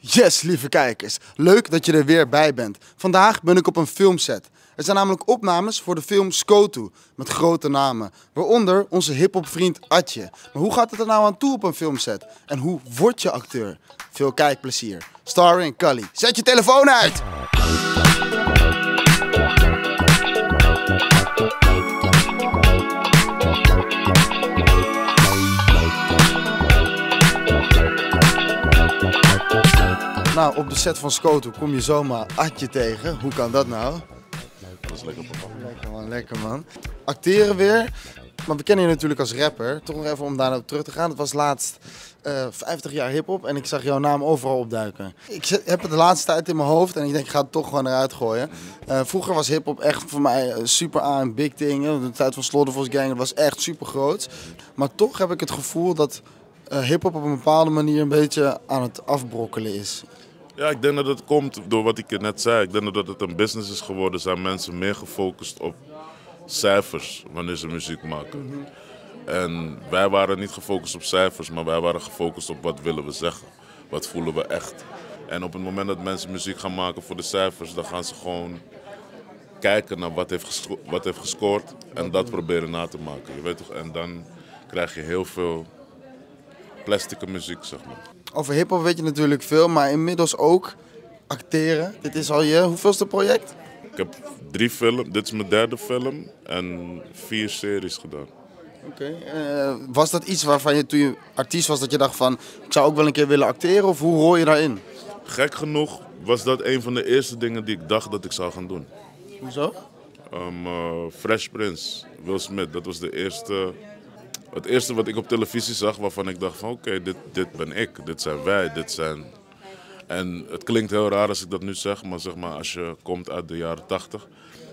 Yes, lieve kijkers. Leuk dat je er weer bij bent. Vandaag ben ik op een filmset. Er zijn namelijk opnames voor de film Scotoe met grote namen. Waaronder onze hiphopvriend Adje. Maar hoe gaat het er nou aan toe op een filmset? En hoe word je acteur? Veel kijkplezier. Starring Kallie. Zet je telefoon uit! Nou, op de set van Scotoe kom je zomaar Adje tegen. Hoe kan dat nou? Dat is lekker, papa. Lekker man, lekker man. Acteren weer. Maar we kennen je natuurlijk als rapper. Toch nog even om daar naar terug te gaan. Het was laatst 50 jaar hiphop en ik zag jouw naam overal opduiken. Ik heb het de laatste tijd in mijn hoofd en ik denk ik ga het toch gewoon eruit gooien. Vroeger was hiphop echt voor mij super A en big thing. De tijd van Slaughterhouse Gang was echt super groot. Maar toch heb ik het gevoel dat hiphop op een bepaalde manier een beetje aan het afbrokkelen is. Ja, ik denk dat het komt door wat ik net zei. Ik denk dat het een business is geworden. Zijn mensen meer gefocust op cijfers wanneer ze muziek maken. En wij waren niet gefocust op cijfers, maar wij waren gefocust op wat willen we zeggen. Wat voelen we echt. En op het moment dat mensen muziek gaan maken voor de cijfers, dan gaan ze gewoon kijken naar wat heeft gescoord en dat proberen na te maken. Je weet toch? En dan krijg je heel veel plastieke muziek, zeg maar. Over hiphop weet je natuurlijk veel, maar inmiddels ook acteren. Dit is al je hoeveelste project? Ik heb 3 films, dit is mijn 3e film en 4 series gedaan. Oké. Was dat iets waarvan je toen je artiest was dat je dacht van, ik zou ook wel een keer willen acteren of hoe hoor je daarin? Gek genoeg was dat een van de eerste dingen die ik dacht dat ik zou gaan doen. Hoezo? Fresh Prince, Will Smith, dat was de eerste... Het eerste wat ik op televisie zag waarvan ik dacht van oké, dit ben ik, dit zijn wij, dit zijn... En het klinkt heel raar als ik dat nu zeg maar als je komt uit de jaren 80,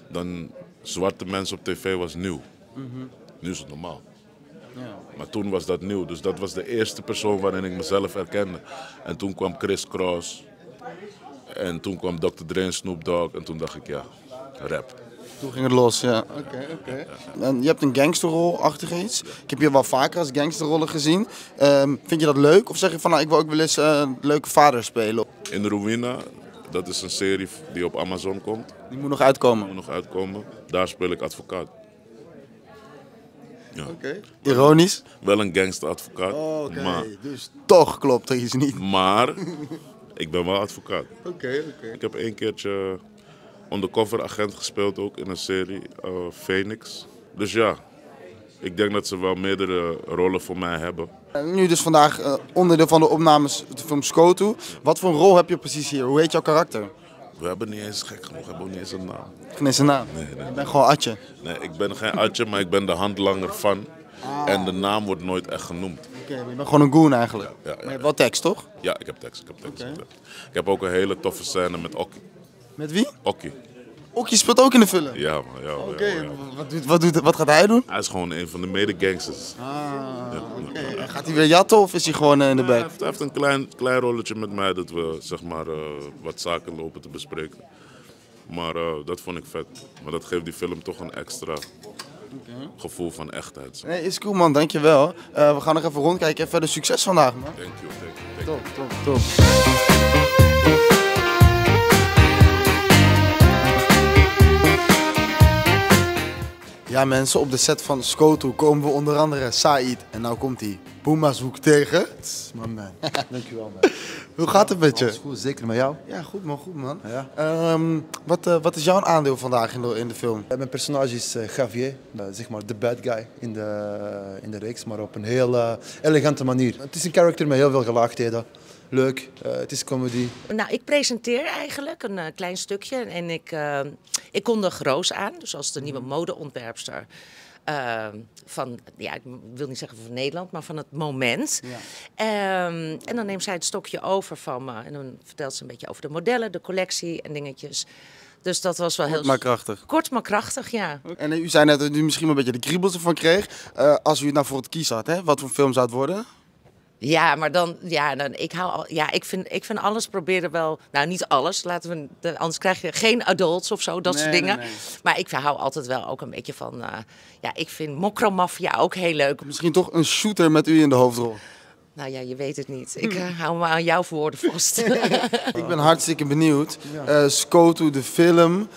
dan zwarte mensen op tv was nieuw. Nu is het normaal. Ja. Maar toen was dat nieuw, dus dat was de eerste persoon waarin ik mezelf herkende. En toen kwam Chris Cross en toen kwam Dr. Drain, Snoop Dogg en toen dacht ik ja, rap. Toen ging het los, ja. Oké. En je hebt een gangsterrol-achtig iets. Ik heb je wel vaker als gangsterrollen gezien. Vind je dat leuk? Of zeg je van, nou, ik wil ook wel eens een leuke vader spelen? In Ruina, dat is een serie die op Amazon komt. Die moet nog uitkomen? Die moet nog uitkomen. Daar speel ik advocaat. Ja. Oké. Ironisch? Wel een gangsteradvocaat. Oké. Dus toch klopt er iets niet. Maar, ik ben wel advocaat. Oké. Ik heb 1 keertje... Undercover agent gespeeld ook in een serie, Phoenix. Dus ja, ik denk dat ze wel meerdere rollen voor mij hebben. Nu dus vandaag onderdeel van de opnames van Scotoe. Wat voor een rol heb je precies hier? Hoe heet jouw karakter? We hebben niet eens, gek genoeg, we hebben niet eens een naam. Geen eens een naam? Nee. Ik ben gewoon Adje. Nee, ik ben geen Adje, maar ik ben de handlanger van. En de naam wordt nooit echt genoemd. Oké, je bent gewoon een goon eigenlijk. Ja, maar je hebt wel tekst, toch? Ja, ik heb tekst. Ik heb ook een hele toffe scène met Okkie. Met wie? Okkie. Okkie speelt ook in de film? Ja man, ja. Oké. Wat gaat hij doen? Hij is gewoon een van de mede-gangsters. En gaat hij weer jatten of is hij gewoon in de back? Hij heeft een klein rolletje met mij dat we zeg maar wat zaken lopen te bespreken. Maar dat vond ik vet. Maar dat geeft die film toch een extra gevoel van echtheid. Nee, is cool man, dankjewel. We gaan nog even rondkijken en verder succes vandaag man. Thank you. Top. Ja mensen, op de set van Scotoe komen we onder andere Saïd en nou komt hij Puma'shoek tegen. Man. Dankjewel man. Hoe gaat het met je? Alles goed, zeker met jou? Ja, goed man. Ja. Wat is jouw aandeel vandaag in de film? Mijn personage is Xavier, zeg maar de bad guy in de reeks, maar op een heel elegante manier. Het is een karakter met heel veel gelaagdheden. Leuk, het is comedy. Nou, ik presenteer eigenlijk een klein stukje en ik kondig Roos aan, dus als de nieuwe modeontwerpster van, ja, ik wil niet zeggen van Nederland, maar van het moment. Ja. En dan neemt zij het stokje over van me en dan vertelt ze een beetje over de modellen, de collectie en dingetjes. Dus dat was wel heel... Kort maar krachtig. Kort maar krachtig, ja. En u zei net dat u misschien wel een beetje de kriebels ervan kreeg. Als u het nou voor het kiezen had, hè? Wat voor film zou het worden? Ja, maar dan, ja, dan ik vind alles proberen wel, nou niet alles, laten we, anders krijg je geen adults of zo, dat soort dingen. Nee. Maar ik hou altijd wel ook een beetje van, ja, ik vind Mocro Maffia ook heel leuk. Misschien toch een shooter met u in de hoofdrol? Nou ja, je weet het niet. Ik hou me aan jouw woorden vast. Ik ben hartstikke benieuwd. Scotoe, de film,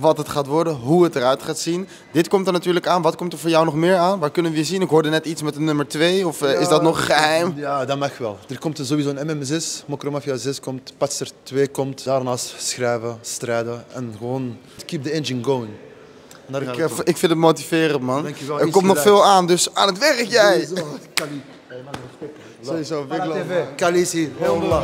wat het gaat worden, hoe het eruit gaat zien. Dit komt er natuurlijk aan. Wat komt er voor jou nog meer aan? Waar kunnen we je zien? Ik hoorde net iets met de nummer 2. Of is dat nog geheim? Ja, dat mag wel. Er komt er sowieso een MM6. Mocro Maffia 6 komt. Patser 2 komt. Daarnaast schrijven, strijden. En gewoon keep the engine going. Ik vind het motiverend, man. Dankjewel, er komt nog veel aan, dus aan het werk jij! Kallie. Sowieso, Kallie is hier. Heel lang.